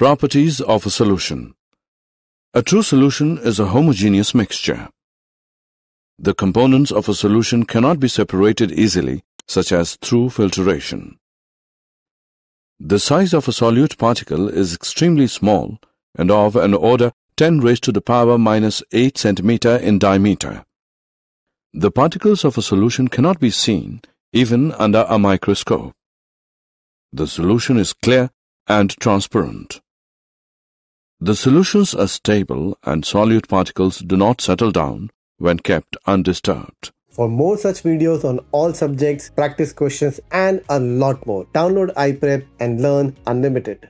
Properties of a solution. A true solution is a homogeneous mixture. The components of a solution cannot be separated easily, such as through filtration. The size of a solute particle is extremely small and of an order 10⁻⁻⁸ centimeter in diameter. The particles of a solution cannot be seen even under a microscope. The solution is clear and transparent. The solutions are stable and solute particles do not settle down when kept undisturbed. For more such videos on all subjects, practice questions and a lot more, download iPrep and learn unlimited.